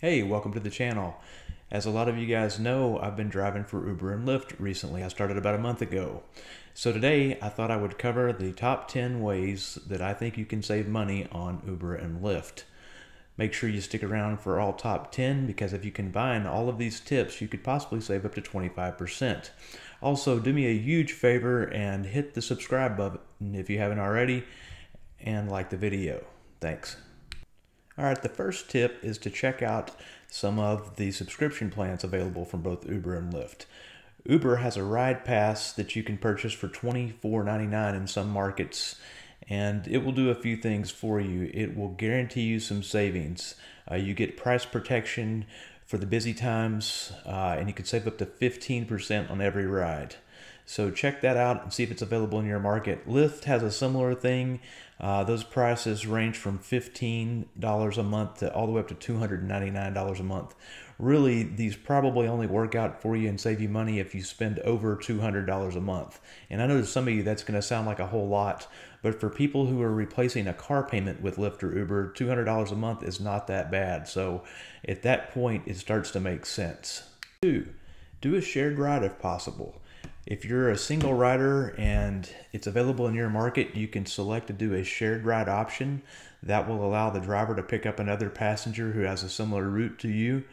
Hey, welcome to the channel. As a lot of you guys know, I've been driving for Uber and Lyft recently. I started about a month ago. So today I thought I would cover the top 10 ways that I think you can save money on Uber and Lyft. Make sure you stick around for all top 10 because if you combine all of these tips, you could possibly save up to 25%. Also, do me a huge favor and hit the subscribe button if you haven't already and like the video. Thanks. All right, the first tip is to check out some of the subscription plans available from both Uber and Lyft. Uber has a ride pass that you can purchase for $24.99 in some markets, and it will do a few things for you. It will guarantee you some savings. You get price protection for the busy times, and you can save up to 15% on every ride. So check that out and see if it's available in your market. Lyft has a similar thing. Those prices range from $15 a month to all the way up to $299 a month. Really, these probably only work out for you and save you money if you spend over $200 a month. And I know to some of you that's going to sound like a whole lot, but for people who are replacing a car payment with Lyft or Uber, $200 a month is not that bad. So at that point, it starts to make sense. 2. Do a shared ride if possible. If you're a single rider and it's available in your market, you can select to do a shared ride option. That will allow the driver to pick up another passenger who has a similar route to you.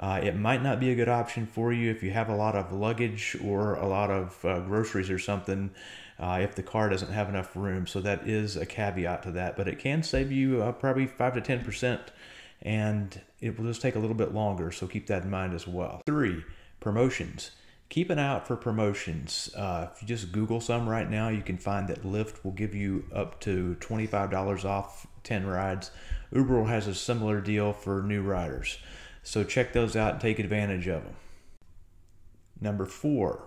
It might not be a good option for you if you have a lot of luggage or a lot of groceries or something, if the car doesn't have enough room. So that is a caveat to that, but it can save you probably 5 to 10% and it will just take a little bit longer. So keep that in mind as well. 3. Promotions. Keep an eye out for promotions. If you just Google some right now, you can find that Lyft will give you up to $25 off 10 rides. Uber has a similar deal for new riders. So check those out and take advantage of them. Number 4,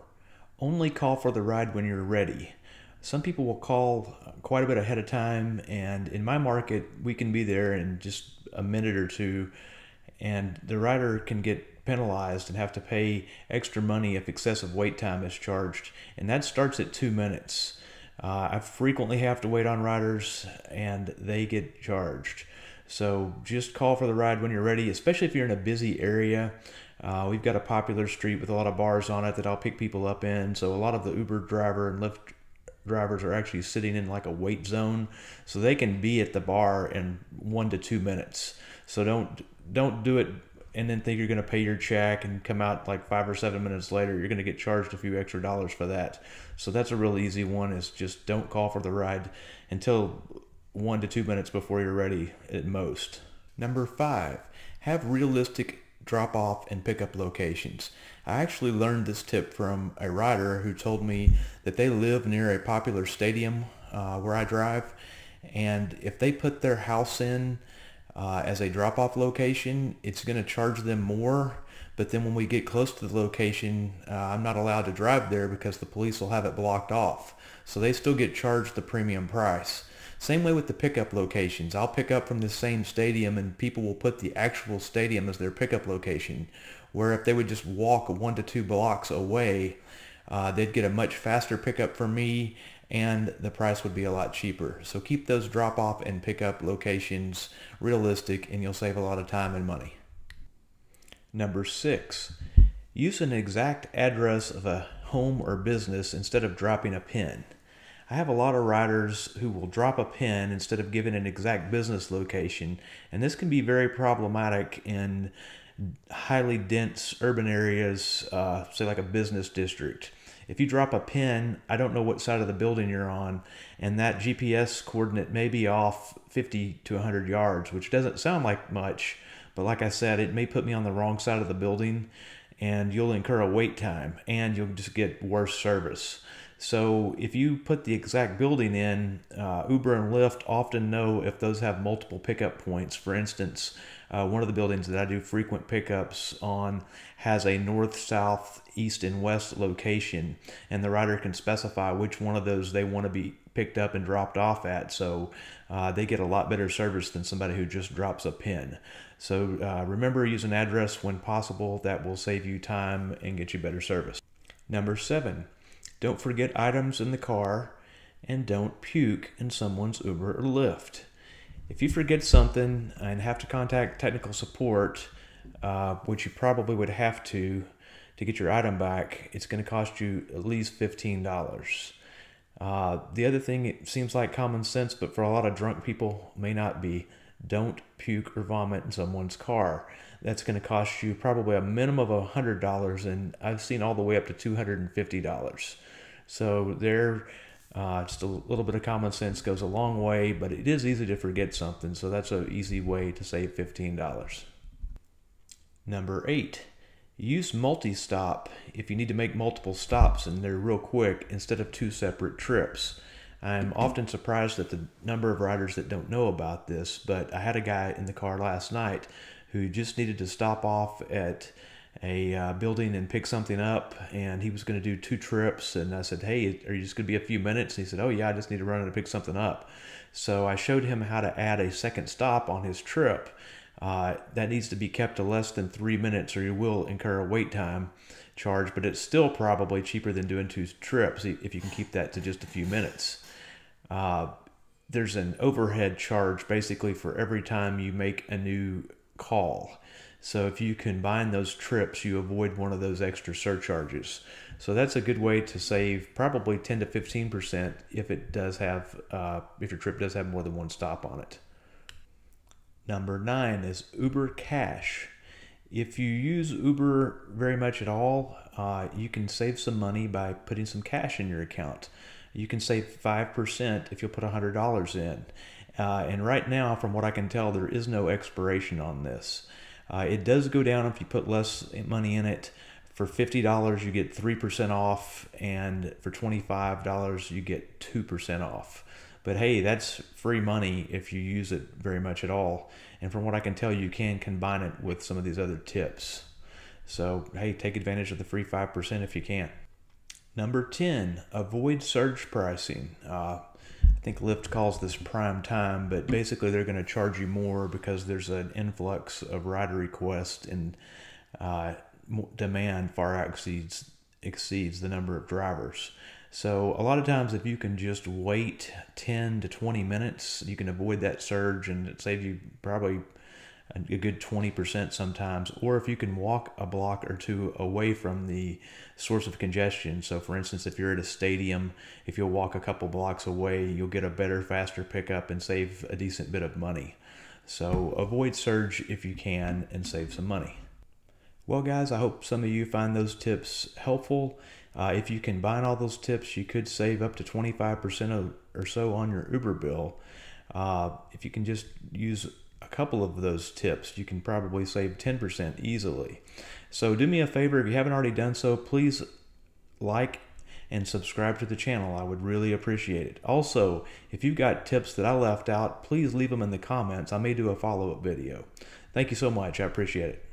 only call for the ride when you're ready. Some people will call quite a bit ahead of time, and in my market, we can be there in just a minute or two, and the rider can get penalized and have to pay extra money if excessive wait time is charged, and that starts at 2 minutes. I frequently have to wait on riders and they get charged. So just call for the ride when you're ready, especially if you're in a busy area. We've got a popular street with a lot of bars on it that I'll pick people up in, so a lot of the Uber driver and Lyft drivers are actually sitting in like a wait zone, so they can be at the bar in 1 to 2 minutes. So don't do it and then think you're going to pay your check and come out like 5 or 7 minutes later. You're going to get charged a few extra dollars for that. So that's a real easy one, is just don't call for the ride until 1 to 2 minutes before you're ready at most. Number 5, have realistic drop off and pickup locations. I actually learned this tip from a rider who told me that they live near a popular stadium where I drive. And if they put their house in as a drop-off location, it's going to charge them more, but then when we get close to the location, I'm not allowed to drive there because the police will have it blocked off. So they still get charged the premium price. Same way with the pickup locations. I'll pick up from the same stadium and people will put the actual stadium as their pickup location, where if they would just walk 1 to 2 blocks away, they'd get a much faster pickup from me and the price would be a lot cheaper. So keep those drop-off and pickup locations realistic and you'll save a lot of time and money. Number 6, use an exact address of a home or business instead of dropping a pin. I have a lot of riders who will drop a pin instead of giving an exact business location, and this can be very problematic in highly dense urban areas, say like a business district. If you drop a pin, I don't know what side of the building you're on, and that GPS coordinate may be off 50 to 100 yards, which doesn't sound like much, but like I said, it may put me on the wrong side of the building, and you'll incur a wait time, and you'll just get worse service. So if you put the exact building in, Uber and Lyft often know if those have multiple pickup points. For instance, one of the buildings that I do frequent pickups on has a north, south, east, and west location, and the rider can specify which one of those they want to be picked up and dropped off at. So they get a lot better service than somebody who just drops a pin. So remember, use an address when possible. That will save you time and get you better service. Number 7. Don't forget items in the car, and don't puke in someone's Uber or Lyft. If you forget something and have to contact technical support, which you probably would have to get your item back, it's going to cost you at least $15. The other thing, it seems like common sense, but for a lot of drunk people may not be, don't puke or vomit in someone's car. That's going to cost you probably a minimum of $100, and I've seen all the way up to $250. So there, just a little bit of common sense goes a long way, but it is easy to forget something, so that's an easy way to save $15. Number 8, use multi-stop if you need to make multiple stops and they're real quick instead of two separate trips. I'm often surprised at the number of riders that don't know about this, but I had a guy in the car last night who just needed to stop off at a building and pick something up, and he was going to do two trips, and I said, hey, are you just going to be a few minutes? And he said, oh yeah, I just need to run and pick something up. So I showed him how to add a second stop on his trip. That needs to be kept to less than 3 minutes or you will incur a wait time charge, but it's still probably cheaper than doing two trips if you can keep that to just a few minutes. There's an overhead charge basically for every time you make a new call. So if you combine those trips, you avoid one of those extra surcharges. So that's a good way to save probably 10 to 15% if it does have, if your trip does have more than one stop on it. Number 9 is Uber Cash. If you use Uber very much at all, you can save some money by putting some cash in your account. You can save 5% if you'll put $100 in. And right now, from what I can tell, there is no expiration on this. It does go down if you put less money in it. For $50, you get 3% off, and for $25, you get 2% off. But hey, that's free money if you use it very much at all. And from what I can tell, you can combine it with some of these other tips. So hey, take advantage of the free 5% if you can. Number 10, avoid surge pricing. I think Lyft calls this prime time, but basically they're going to charge you more because there's an influx of rider requests and demand far exceeds the number of drivers. So a lot of times if you can just wait 10 to 20 minutes, you can avoid that surge and it saves you probably a good 20% sometimes. Or if you can walk a block or two away from the source of congestion. So for instance, if you're at a stadium, if you'll walk a couple blocks away, you'll get a better, faster pickup and save a decent bit of money. So avoid surge if you can and save some money. Well guys, I hope some of you find those tips helpful. If you combine all those tips, you could save up to 25% or so on your Uber bill. If you can just use a couple of those tips, you can probably save 10% easily. So do me a favor, if you haven't already done so, please like and subscribe to the channel. I would really appreciate it. Also, if you've got tips that I left out, please leave them in the comments. I may do a follow-up video. Thank you so much. I appreciate it.